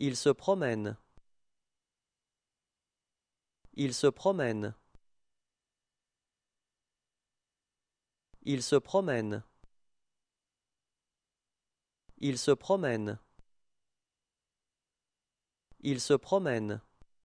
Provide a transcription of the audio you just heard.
Il se promène. Il se promène. Il se promène. Il se promène. Il se promène.